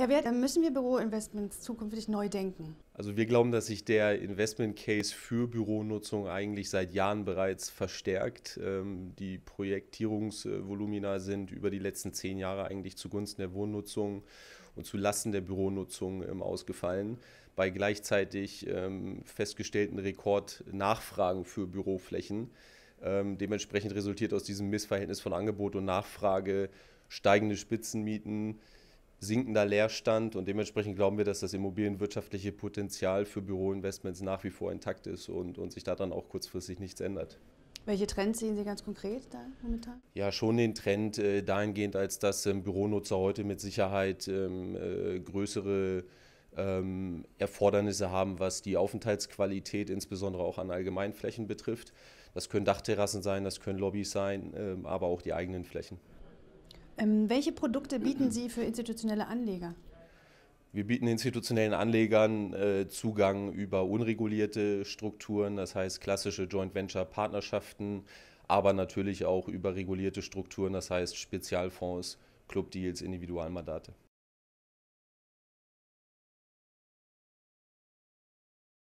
Herr Werth, müssen wir Büroinvestments zukünftig neu denken? Also wir glauben, dass sich der Investment-Case für Büronutzung eigentlich seit Jahren bereits verstärkt. Die Projektierungsvolumina sind über die letzten 10 Jahre eigentlich zugunsten der Wohnnutzung und zulasten der Büronutzung ausgefallen, bei gleichzeitig festgestellten Rekordnachfragen für Büroflächen. Dementsprechend resultiert aus diesem Missverhältnis von Angebot und Nachfrage steigende Spitzenmieten, sinkender Leerstand, und dementsprechend glauben wir, dass das immobilienwirtschaftliche Potenzial für Büroinvestments nach wie vor intakt ist und sich daran auch kurzfristig nichts ändert. Welche Trends sehen Sie ganz konkret da momentan? Ja, schon den Trend dahingehend, als dass Büronutzer heute mit Sicherheit größere Erfordernisse haben, was die Aufenthaltsqualität insbesondere auch an Allgemeinflächen betrifft. Das können Dachterrassen sein, das können Lobbys sein, aber auch die eigenen Flächen. Welche Produkte bieten Sie für institutionelle Anleger? Wir bieten institutionellen Anlegern Zugang über unregulierte Strukturen, das heißt klassische Joint-Venture-Partnerschaften, aber natürlich auch über regulierte Strukturen, das heißt Spezialfonds, Clubdeals, Individualmandate.